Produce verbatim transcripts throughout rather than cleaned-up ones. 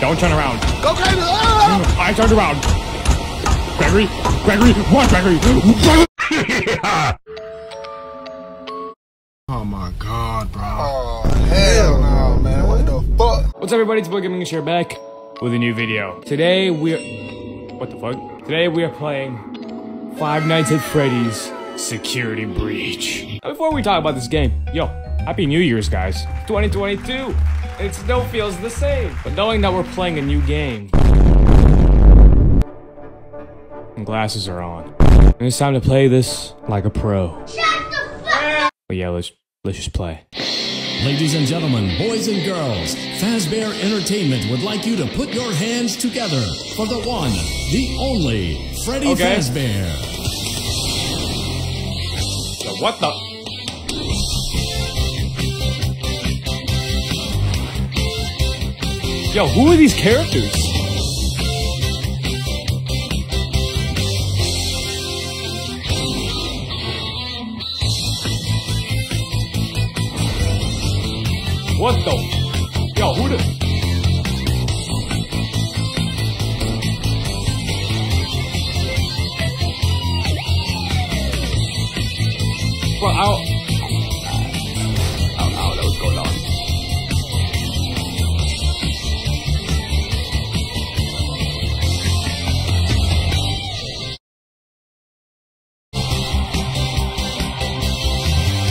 Don't turn around. Go, Gregory! I turned around. Gregory? Gregory? What, Gregory? Oh my god, bro. Oh, hell no, man. What the fuck? What's up, everybody? It's Boogamingo Share back with a new video. Today we're... What the fuck? Today we are playing Five Nights at Freddy's Security Breach. Now, before we talk about this game, yo, Happy New Year's, guys. twenty twenty-two. It still feels the same. But knowing that we're playing a new game. And glasses are on. And it's time to play this like a pro. Shut the fuck up! But yeah, let's, let's just play. Ladies and gentlemen, boys and girls, Fazbear Entertainment would like you to put your hands together for the one, the only, Freddy okay. Fazbear. So what the... Yo, who are these characters? What the? Yo, who the? Well, I don't... I don't know what was going on.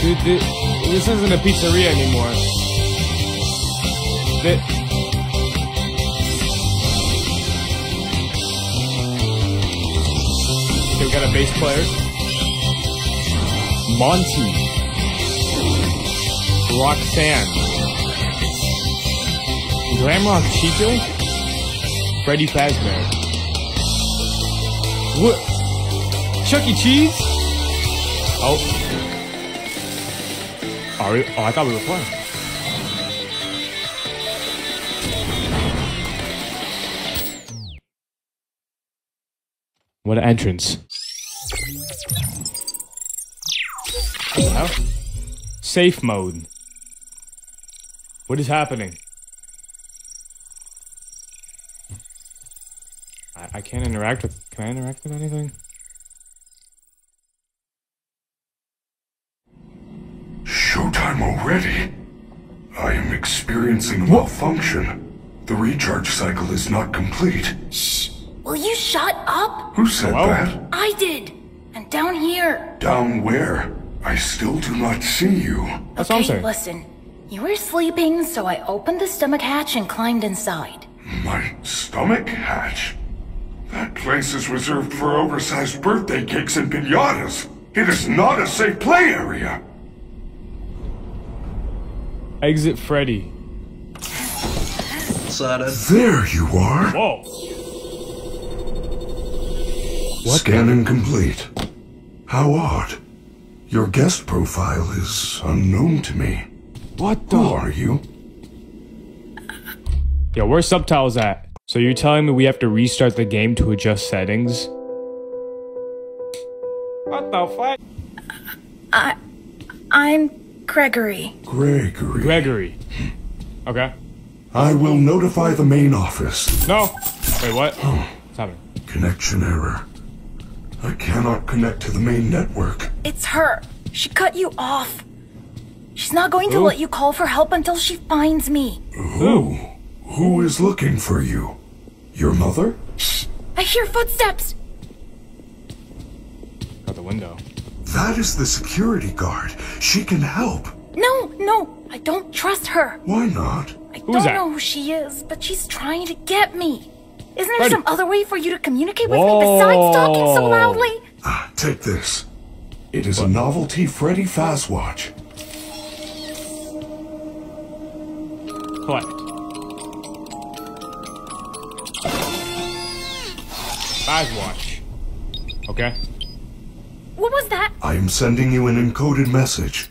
Dude, this isn't a pizzeria anymore. That... Okay, we got a bass player. Monty. Roxanne. Glamrock Chica. Freddy Fazbear. What? Chuck E. Cheese? Oh. Oh, I thought we were playing. What an entrance. Hello? Safe mode. What is happening? I, I can't interact with... Can I interact with anything? Showtime already? I am experiencing a malfunction. The recharge cycle is not complete. Shh! Will you shut up? Who said Hello? That? I did! I'm down here! Down where? I still do not see you. That's okay, listen. You were sleeping, so I opened the stomach hatch and climbed inside. My stomach hatch? That place is reserved for oversized birthday cakes and piñatas! It is not a safe play area! Exit Freddy. There you are. Whoa. What? Scanning complete. How odd. Your guest profile is unknown to me. What the? Who are you? Yo, where's subtitles at? So you're telling me we have to restart the game to adjust settings? What the fuck? I... I'm... Gregory. Gregory. Gregory. Okay. I will notify the main office. No. Wait, what? Oh. What's happening? Connection error. I cannot connect to the main network. It's her. She cut you off. She's not going Ooh. To let you call for help until she finds me. Who? Who is looking for you? Your mother? Shh. I hear footsteps. Out the window. That is the security guard. She can help. No, no, I don't trust her. Why not? I Who's don't that? Know who she is, but she's trying to get me. Isn't there some other way for you to communicate with Whoa. Me besides talking so loudly? Ah, take this. It is what? A novelty Freddy Fazwatch. What? Fazwatch. Okay. What was that? I am sending you an encoded message.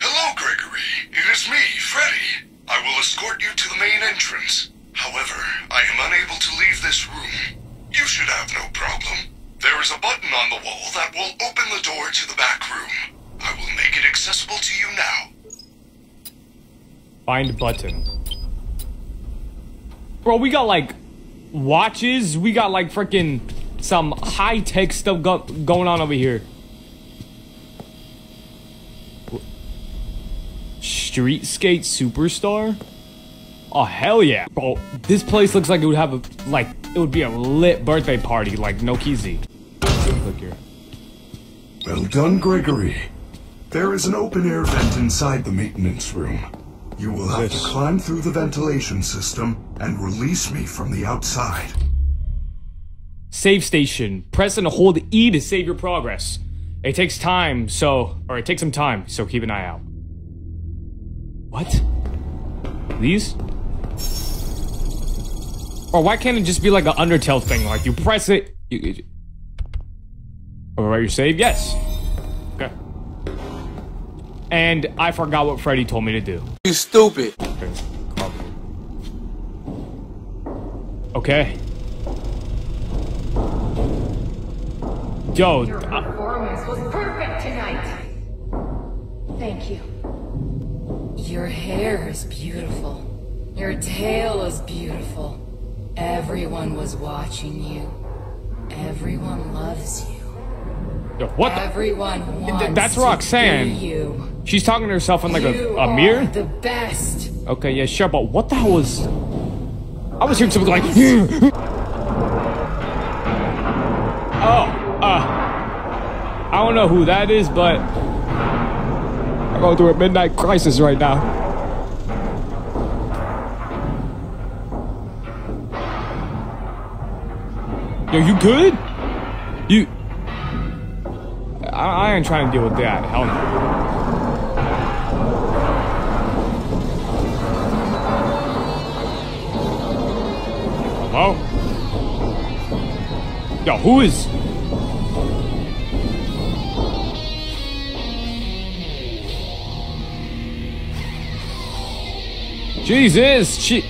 Hello, Gregory. It is me, Freddy. I will escort you to the main entrance. However, I am unable to leave this room. You should have no problem. There is a button on the wall that will open the door to the back room. I will make it accessible to you now. Find button. Bro, we got like watches. We got like freaking some high-tech stuff go going on over here. Street Skate Superstar? Oh, hell yeah. Bro, this place looks like it would have a, like, it would be a lit birthday party, like, no kizzy. Look here. Well done, Gregory. There is an open-air vent inside the maintenance room. You will have this. to climb through the ventilation system and release me from the outside. Save station. Press and hold E to save your progress. It takes time, so... Or it takes some time, so keep an eye out. What? These? Or why can't it just be like an Undertale thing? Like, you press it... You, you, Alright, you're saved? Yes. Okay. And I forgot what Freddy told me to do. You stupid. Okay. Okay. Yo. Your performance was perfect tonight. Thank you. Your hair is beautiful. Your tail is beautiful. Everyone was watching you. Everyone loves you. Yo, what? Everyone wants Th That's Roxanne. To you. She's talking to herself in like you a, a mirror. Are the best. Okay, yeah, sure, but what the hell was? I was hearing something like. Oh, uh, I don't know who that is, but. I'm going through a midnight crisis right now. Yo, you good? You... I, I ain't trying to deal with that. Hell no. Hello? Yo, who is... Jesus, she...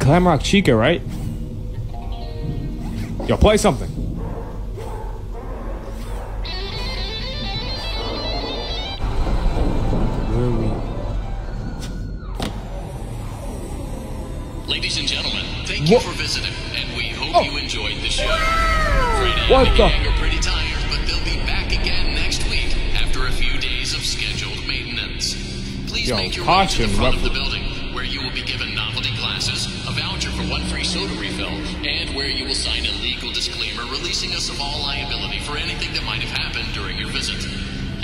Glamrock Chica, right? Yo, play something. Where are we? Ladies and gentlemen, thank you what? for visiting, and we hope oh. you enjoyed the show. Freddy what and the? Gang are pretty tired, but they'll be back again next week after a few days of scheduled maintenance. Please Yo, make your way to the front of the building. Releasing us of all liability for anything that might have happened during your visit.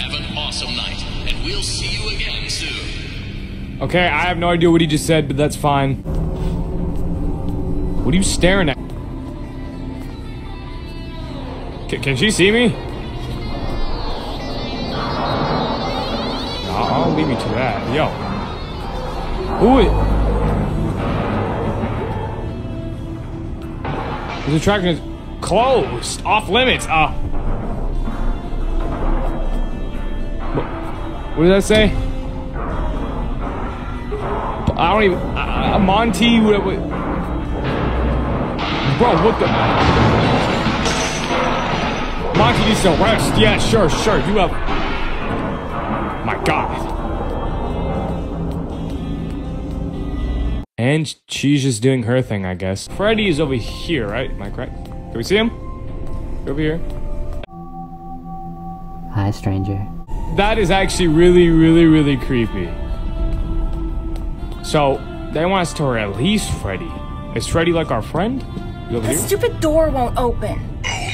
Have an awesome night, and we'll see you again soon. Okay, I have no idea what he just said, but that's fine. What are you staring at? C can she see me? Nah, I'll leave you to that. Yo. Who is... He's attracting his... Closed. Off limits. Uh. What, what did that say? I don't even... Uh, Monty... What, what, bro, what the... Monty needs to rest. Yeah, sure, sure. You have... My God. And she's just doing her thing, I guess. Freddy is over here, right? Am I correct? Can we see him? Over here. Hi, stranger. That is actually really, really, really creepy. So, they want us to release Freddy. Is Freddy like our friend? You over the here? Stupid door won't open. Oh.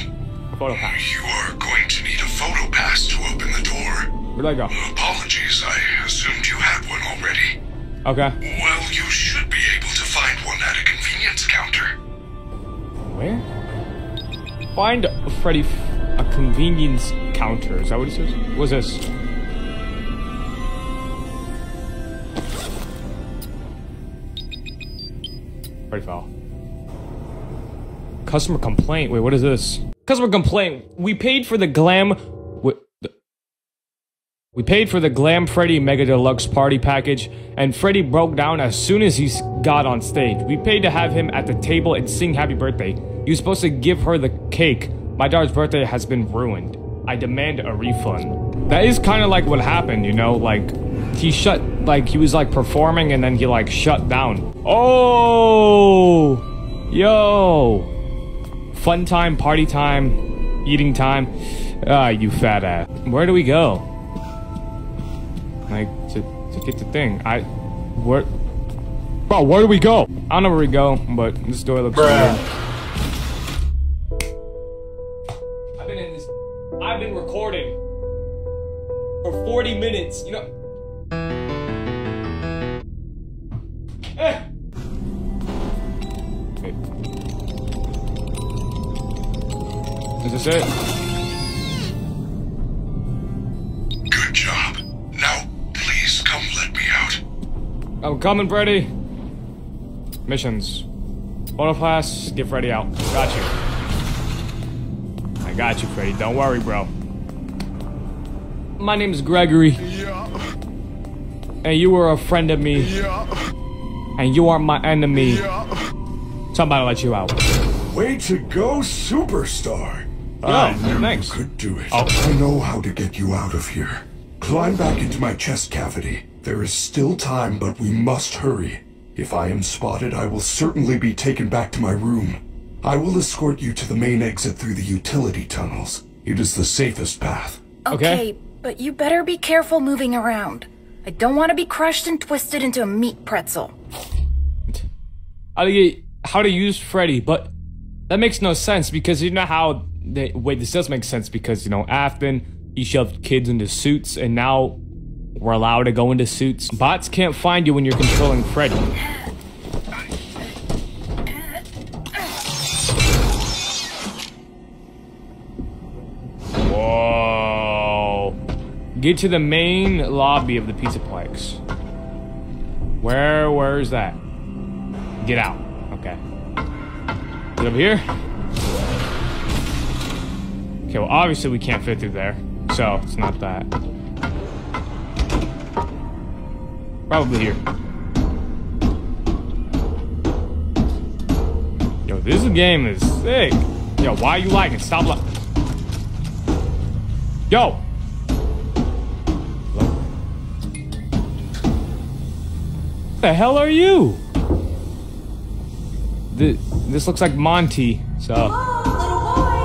Photo pass. You are going to need a photo pass to open the door. Where'd I go? Apologies, I assumed you had one already. Okay. Well, you should be able to find one at a convenience counter. Where? Find Freddy f a convenience counter. Is that what he says? What's this? Freddy foul. Customer complaint. Wait, what is this? Customer complaint. We paid for the glam. We paid for the Glam Freddy Mega Deluxe Party Package, and Freddy broke down as soon as he got on stage. We paid to have him at the table and sing Happy Birthday. He was supposed to give her the cake. My daughter's birthday has been ruined. I demand a refund. That is kind of like what happened, you know, like... he shut, like, he was, like, performing and then he, like, shut down. Oh! Yo! Fun time, party time, eating time. Ah, you fat ass. Where do we go? Like, to, to get the thing. I... Where... Bro, where do we go? I don't know where we go, but this door looks weird. I've been in this... I've been recording for forty minutes, you know... Eh. Is this it? Good job. Now, please come let me out. I'm coming, Freddy. Missions. Auto pass, get Freddy out. Got you. I got you, Freddy. Don't worry, bro. My name's Gregory. Yeah. And you were a friend of me. Yeah. And you are my enemy. Yeah. Somebody let you out. Way to go, Superstar. Yo, I knew thanks. You could do it. Oh. I know how to get you out of here. Climb back into my chest cavity. There is still time, but we must hurry. If I am spotted, I will certainly be taken back to my room. I will escort you to the main exit through the utility tunnels. It is the safest path. Okay, okay, but you better be careful moving around. I don't want to be crushed and twisted into a meat pretzel. How to, get, how to use Freddy, but that makes no sense because you know how... They, wait, this does make sense because, you know, Afton, he shoved kids into suits and now... We're allowed to go into suits. Bots can't find you when you're controlling Freddy. Whoa. Get to the main lobby of the Pizzaplex. Where, where is that? Get out. Okay. Get over here. Okay, well, obviously we can't fit through there. So, it's not that. Probably here. Yo, this game is sick. Yo, why are you lagging? Stop la- Yo! Hello? What the hell are you? This, this looks like Monty, so... Hello, little boy!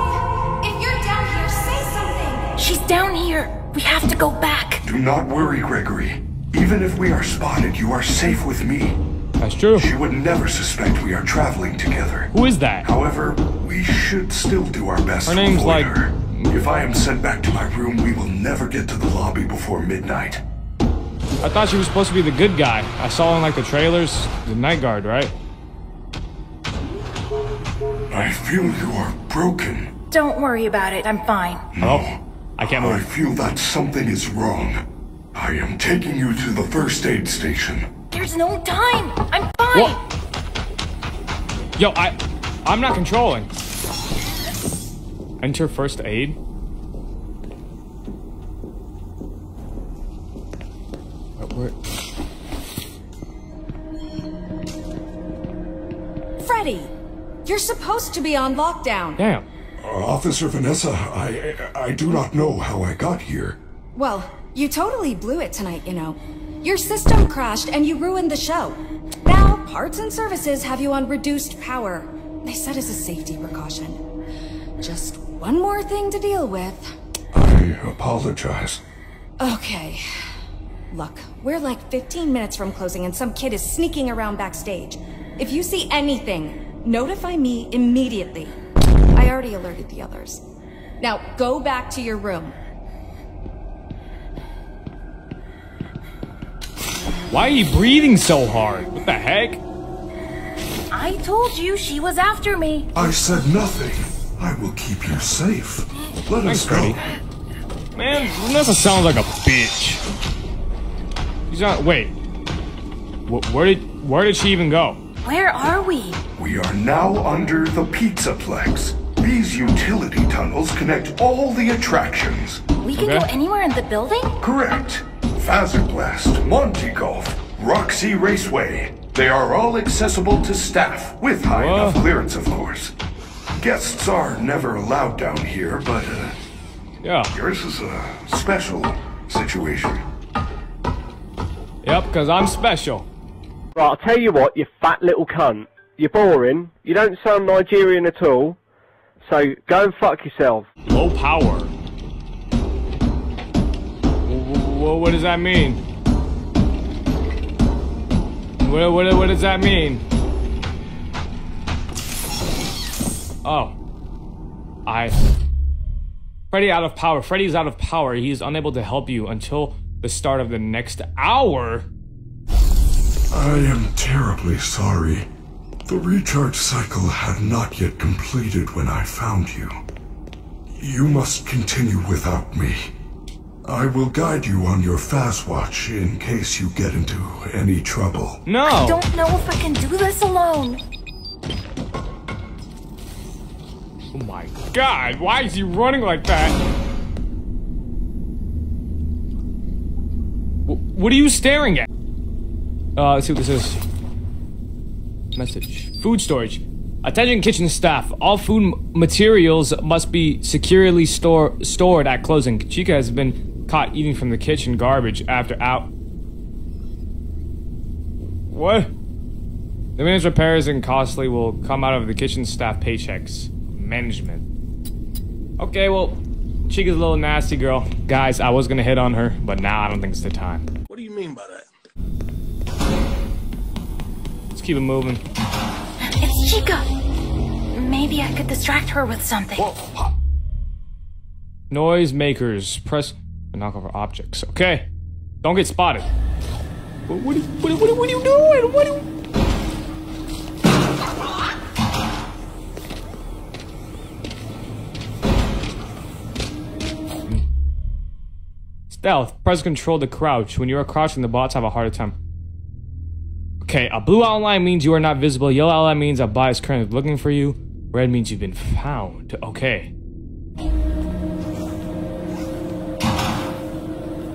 If you're down here, say something! She's down here! We have to go back! Do not worry, Gregory. Even if we are spotted, you are safe with me. That's true. She would never suspect we are traveling together. Who is that? However, we should still do our best to avoid her. If I am sent back to my room, we will never get to the lobby before midnight. I thought she was supposed to be the good guy. I saw in like the trailers, the night guard, right? I feel you are broken. Don't worry about it. I'm fine. No, oh, I can't move. I feel that something is wrong. I am taking you to the first aid station. There's no time! I'm fine! What? Yo, I... I'm not controlling. Enter first aid? What? Where? Freddy! You're supposed to be on lockdown. Damn. Uh, Officer Vanessa, I... I do not know how I got here. Well... You totally blew it tonight, you know. Your system crashed and you ruined the show. Now, parts and services have you on reduced power. They said as a safety precaution. Just one more thing to deal with. I apologize. Okay. Look, we're like fifteen minutes from closing and some kid is sneaking around backstage. If you see anything, notify me immediately. I already alerted the others. Now, go back to your room. Why are you breathing so hard? What the heck? I told you she was after me. I said nothing. I will keep you safe. Let Thanks, us go. Freddy. Man, Vanessa sounds like a bitch. She's not. Wait. Where did where did she even go? Where are we? We are now under the Pizzaplex. These utility tunnels connect all the attractions. We can okay. go anywhere in the building? Correct. Fazerblast, Monty Golf, Roxy Raceway. They are all accessible to staff, with high Whoa. enough clearance, of course. Guests are never allowed down here, but uh, yeah. yours is a special situation. Yep, because I'm special. Right, I'll tell you what, you fat little cunt. You're boring. You don't sound Nigerian at all. So, go and fuck yourself. Low power. What, what does that mean? What, what, what does that mean? Oh. I... Freddy out of power. Freddy's out of power. He is unable to help you until the start of the next hour. I am terribly sorry. The recharge cycle had not yet completed when I found you. You must continue without me. I will guide you on your Fazwatch in case you get into any trouble. No! I don't know if I can do this alone. Oh my god, why is he running like that? W what are you staring at? Uh, let's see what this is. Message. Food storage. Attention kitchen staff. All food materials must be securely store stored at closing. Chica has been caught eating from the kitchen garbage after out. What? The maintenance repairs and costly will come out of the kitchen staff paychecks. Management. Okay, well, Chica's a little nasty girl. Guys, I was gonna hit on her, but now I don't think it's the time. What do you mean by that? Let's keep it moving. It's Chica. Maybe I could distract her with something. Whoa. Noise makers. Press and knock over objects. Okay. Don't get spotted. What, what, what, what, what are you doing? What are you... Stealth. Press control to crouch. When you are crouching, the bots have a harder time. Okay, a blue outline means you are not visible. Yellow outline means a bot is currently looking for you. Red means you've been found. Okay.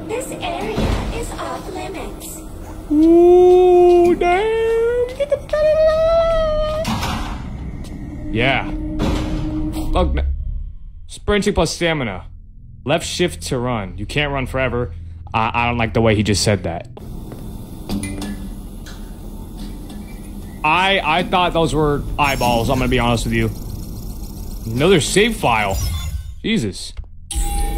This area is off limits. Ooh, damn! Get the out. Yeah. Look, sprinting plus stamina. Left shift to run. You can't run forever. I, I don't like the way he just said that. I I thought those were eyeballs. I'm gonna be honest with you. Another save file. Jesus.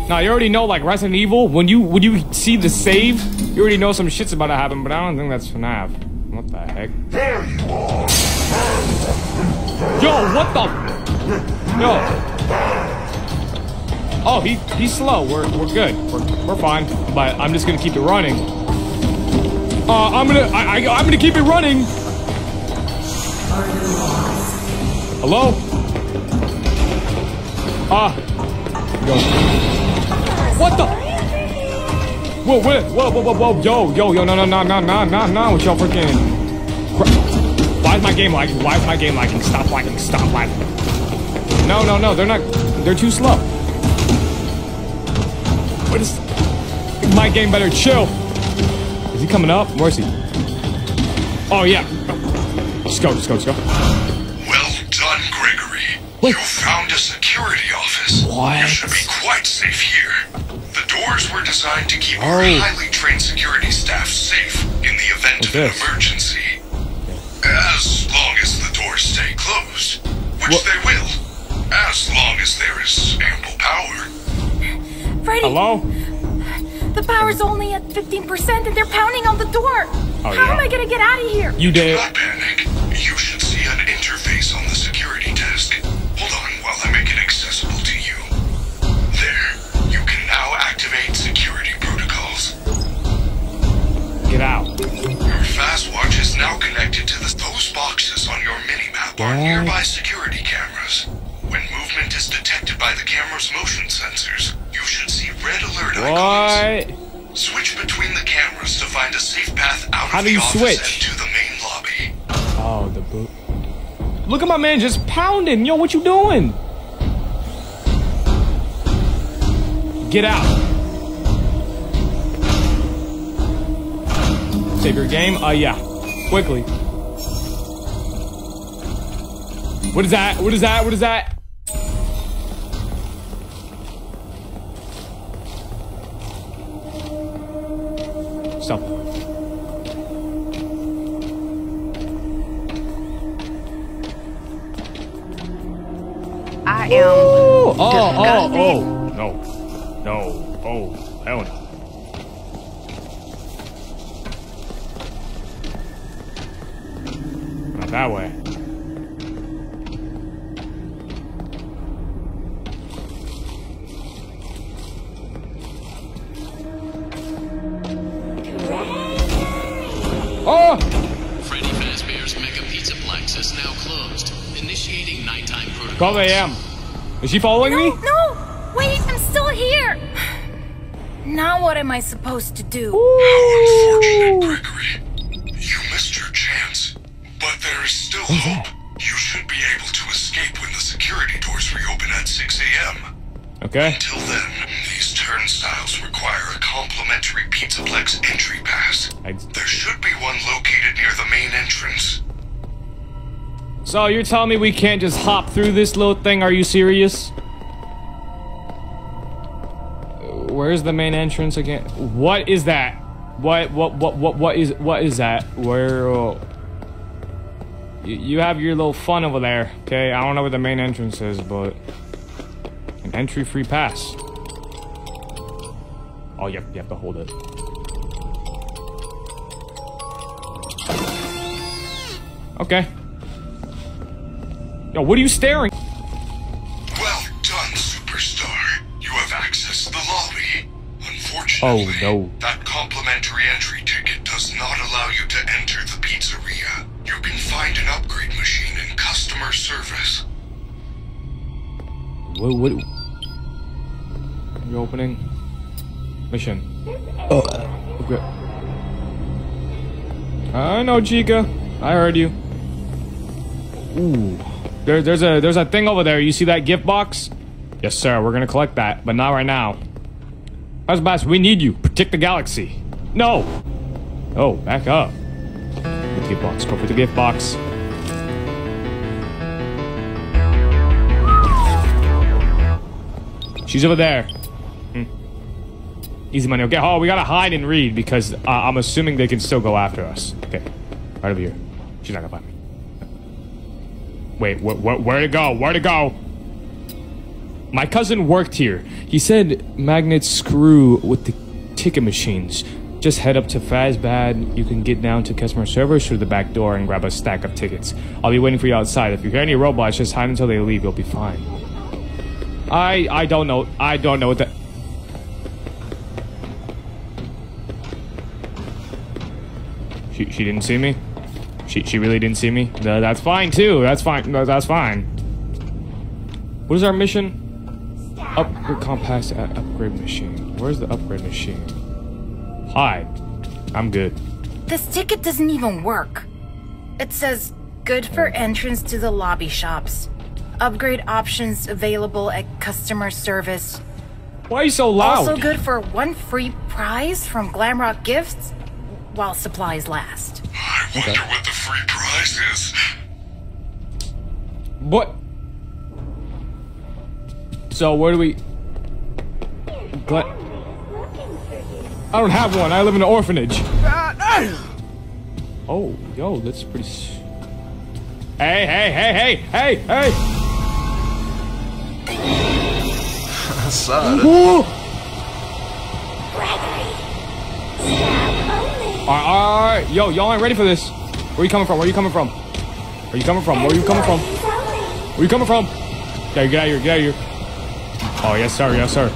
Now you already know, like Resident Evil, when you when you see the save, you already know some shit's about to happen. But I don't think that's F NAF. What the heck? There you are. Yo, what the? Yo. Oh, he, he's slow. We're, we're good. We're, we're fine. But I'm just going to keep it running. Uh, I'm going to... I, I'm going to keep it running. Hello? Ah. Uh, what the? Whoa, whoa, whoa, whoa, whoa. Yo, yo, yo. No, no, no, no, no, no, no. What y'all freaking... Why is my game lagging? Why is my game lagging? Stop lagging. Stop lagging. No, no, no. They're not... They're too slow. What is... My game better chill. Is he coming up? Where's he? Oh, yeah. Just go, just go, just go. Well done, Gregory. What? You found a security office. What? You should be quite safe here. The doors were designed to keep our oh. highly trained security staff safe in the event What's of this? an emergency. As long as the doors stay closed, which what? they will. As long as there is ample power. Freddy, hello? The power's only at fifteen percent and they're pounding on the door. Oh, How yeah. am I gonna get out of here? You did. Do not panic. You should see an interface on the security desk. Hold on while I make it accessible to you. There, you can now activate security protocols. Get out. Your Fazwatch is now connected to the, those boxes on your minimap are nearby security cameras. When movement is detected by the camera's motion sensors, you should see red alert icons. What? Switch between the cameras to find a safe path out How of the office switch? and to the main lobby. Oh, the boot. Look at my man just pounding. Yo, what you doing? Get out. Save your game? Uh, yeah. Quickly. What is that? What is that? What is that? I am oh, disgusted. Oh, oh, no, no, oh, that one. Not that way. Oh! Freddy Fazbear's Mega Pizzaplex is now closed. Initiating nighttime protocol. twelve A M Is she following no, me? No! Wait, I'm still here! Now what am I supposed to do? Oh, unfortunate, Gregory. You missed your chance. But there is still What's hope. That? You should be able to escape when the security doors reopen at six A M Okay. Until then, these turnstiles require a complimentary Pizzaplex entry pass. I... There should be one located near the main entrance. So you're telling me we can't just hop through this little thing? Are you serious? Where's the main entrance again? What is that? What what what what what is what is that? Where? Oh. You, you have your little fun over there, okay? I don't know where the main entrance is, but an entry free pass. Oh, you have, you have to hold it. Okay. Yo, what are you staring? Well done, Superstar. You have accessed the lobby. Unfortunately, oh, no. that complimentary entry ticket does not allow you to enter the pizzeria. You can find an upgrade machine in customer service. What? What? You're opening mission. Oh, okay. I know, Chica. I heard you. Ooh. There, there's a there's a thing over there. You see that gift box? Yes, sir. We're gonna collect that, but not right now. Fazbear, we need you. Protect the galaxy. No. Oh, back up. The gift box. Go for the gift box. She's over there. Hmm. Easy money. Okay. Oh, we gotta hide and read because uh, I'm assuming they can still go after us. Okay. Right over here. She's not gonna find me. Wait, wh wh where to go? Where to go? My cousin worked here. He said magnets screw with the ticket machines. Just head up to Fazbad. You can get down to customer service through the back door and grab a stack of tickets. I'll be waiting for you outside. If you hear any robots, just hide until they leave. You'll be fine. I I don't know. I don't know what that. She she didn't see me. She, she really didn't see me? No, that's fine, too. That's fine. No, that's fine. What is our mission? Upgrade compass at upgrade machine. Where's the upgrade machine? Hi. I'm good. This ticket doesn't even work. It says, good for entrance to the lobby shops. Upgrade options available at customer service. Why are you so loud? Also good for one free prize from Glamrock Gifts while supplies last. I wonder okay. what the free prize is. What? So where do we? Gla I don't have one. I live in an orphanage. Oh, yo, that's pretty. S hey, hey, hey, hey, hey, hey! I saw it. Alright, alright, yo, y'all ain't ready for this. Where are you coming from? Where are you coming from? Where are you coming from? Where are you coming from? Where are you coming from? Yeah, get out of here, get out of here. Oh, yes, sir, yes, sir.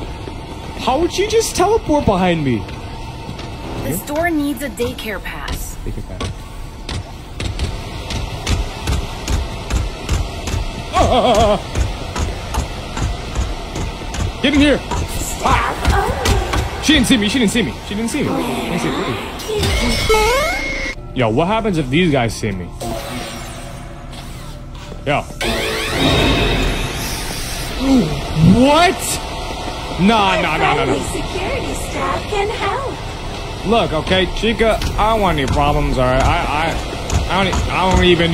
How would you just teleport behind me? This door needs a daycare pass. Daycare pass. Ah! Get in here! Ah! She didn't see me, she didn't see me, she didn't see me. She didn't see me. Yo, what happens if these guys see me? Yo. What? Nah, nah, nah, nah, nah. Look, okay, Chica, I don't want any problems, alright? I, I, I don't, I don't even.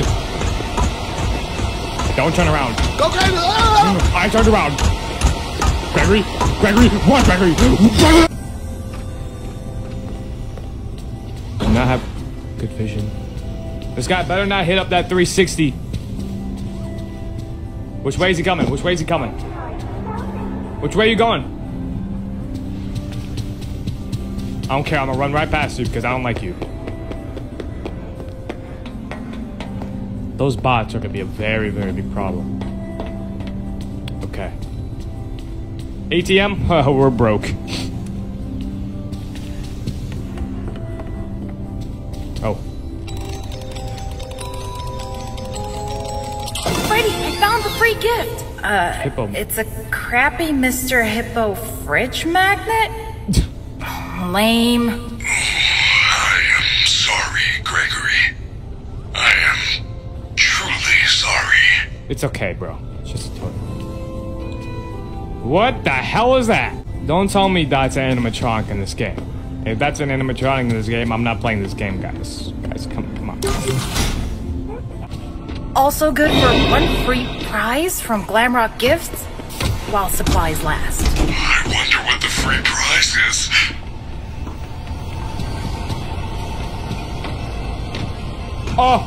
Don't turn around. Go, Gregory! I turned around. Gregory, Gregory, what, Gregory? Gregory! Not have good vision. This guy better not hit up that three sixty. Which way is he coming? Which way is he coming? Which way are you going? I don't care, I'm gonna run right past you because I don't like you. Those bots are gonna be a very, very big problem. Okay. A T M? Oh, we're broke. Oh. Freddy, I found the free gift! Uh, Hippo. It's a crappy Mister Hippo fridge magnet? Lame. I am sorry, Gregory. I am truly sorry. It's okay, bro. It's just a toy. What the hell is that? Don't tell me that's an animatronic in this game. If that's an animatronic in this game, I'm not playing this game, guys. Guys, come, come on. Also good for one free prize from Glamrock Gifts while supplies last. I wonder what the free prize is. Oh,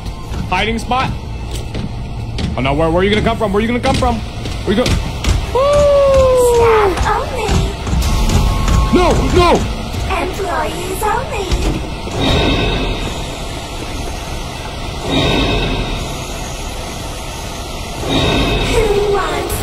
hiding spot. Oh no, where, where are you gonna come from? Where are you gonna come from? Where you go? Staff only. No, no. Employees only. Who wants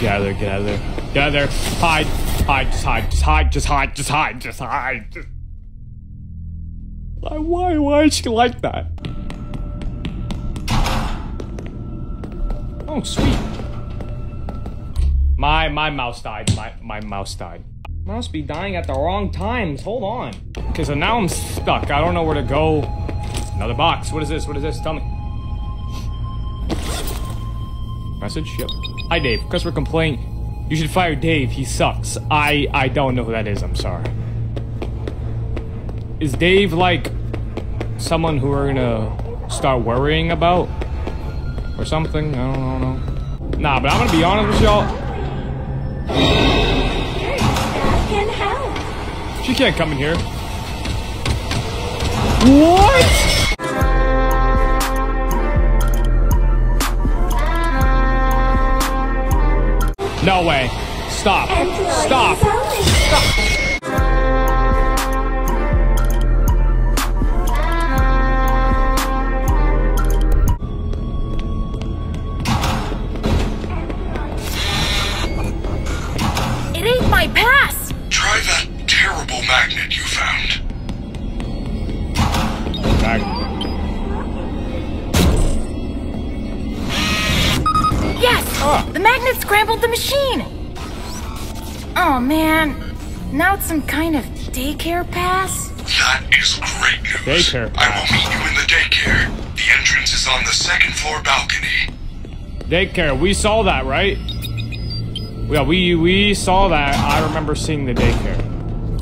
Get out of there, get out of there. Get out of there. Hide. Hide, just hide, just hide, just hide, just hide, just hide. Just... Why, why is she like that? Oh, sweet. My, my mouse died. My, my mouse died. Must be dying at the wrong times. Hold on. Okay, so now I'm stuck. I don't know where to go. Another box. What is this? What is this? Tell me. Message? Yep. Hi, Dave. Customer complaint. You should fire Dave. He sucks. I I don't know who that is. I'm sorry. Is Dave like someone who we're gonna start worrying about or something? I don't, I don't know. Nah, but I'm gonna be honest with y'all. She can't come in here. What? No way. Stop. Stop. Stop. It ain't my pass. Try that terrible magnet you found. Yes! Ah. The magnet scrambled the machine! Oh man, now it's some kind of daycare pass? That is great news. Daycare pass. I will meet you in the daycare. The entrance is on the second floor balcony. Daycare, we saw that, right? Yeah, we, we saw that. I remember seeing the daycare.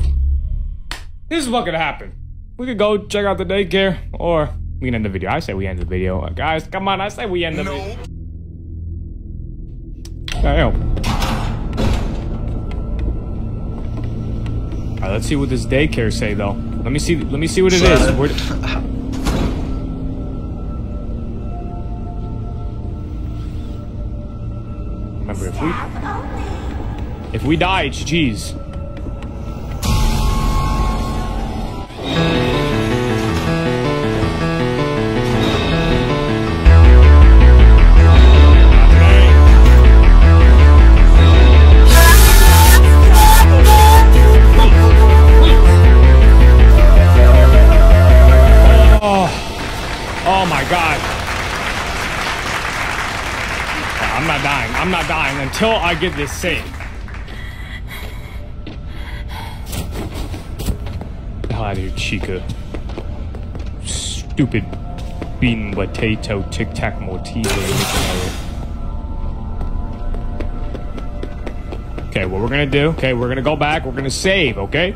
This is what could happen. We could go check out the daycare, or we can end the video. I say we end the video. Guys, come on, I say we end the no. video. Alright, let's see what this daycare say though. Let me see let me see what it is. Where Remember if we If we die, it's G's. I'm not dying until I get this save. Get out of here, Chica. Stupid bean potato tic tac mortise. Okay, what we're gonna do, okay, we're gonna go back, we're gonna save, okay?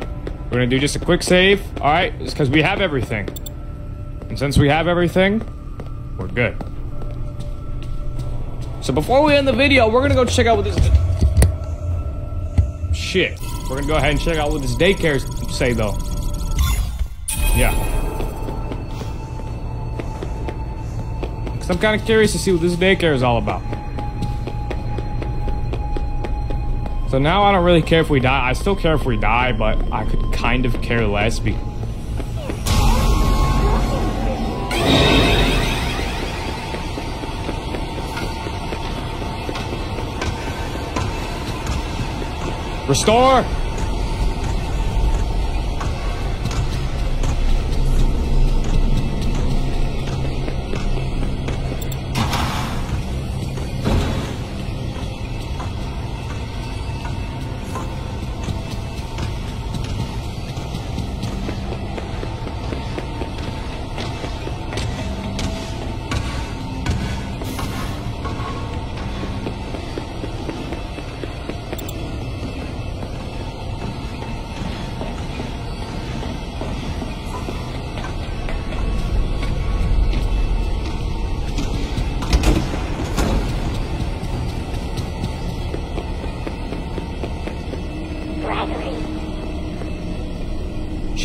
We're gonna do just a quick save, alright? It's because we have everything. And since we have everything, we're good. So before we end the video, we're gonna go check out what this is. shit. We're gonna go ahead and check out what this daycare's say though. Yeah. Cause I'm kinda curious to see what this daycare is all about. So now I don't really care if we die. I still care if we die, but I could kind of care less because restore!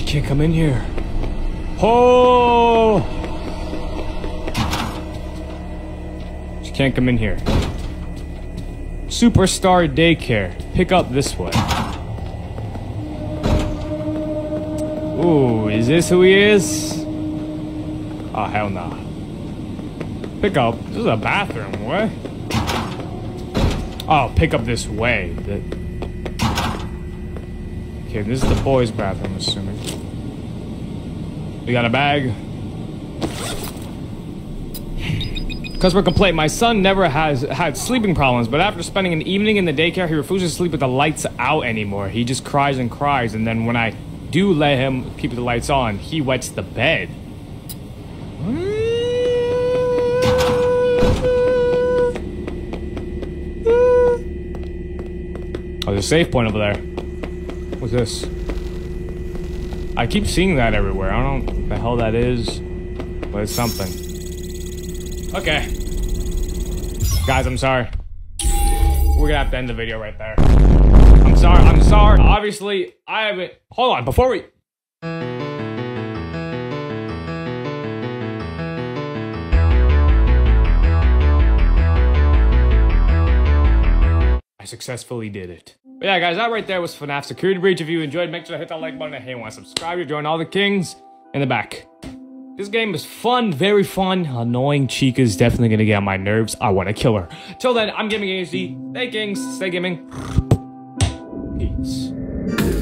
Can't come in here. Oh! She can't come in here. Superstar daycare. Pick up this way. Ooh, is this who he is? Oh, hell nah. Pick up. This is a bathroom, what? Oh, pick up this way. Okay, this is the boys' bathroom, I'm assuming. We got a bag. Customer complaint. My son never has had sleeping problems, but after spending an evening in the daycare, he refuses to sleep with the lights out anymore. He just cries and cries, and then when I do let him keep the lights on, he wets the bed. Oh, there's a safe point over there. What's this? I keep seeing that everywhere. I don't know what the hell that is, but it's something. Okay. Guys, I'm sorry. We're gonna have to end the video right there. I'm sorry, I'm sorry. Obviously, I haven't... Hold on, before we... I successfully did it. But yeah, guys, that right there was FNAF Security Breach. If you enjoyed, make sure to hit that like button. If you want to subscribe, you're joining all the kings in the back. This game is fun, very fun. Annoying Chica's definitely gonna get on my nerves. I want to kill her. Till then, I'm Gaming KingHD. Stay kings, stay gaming. Peace.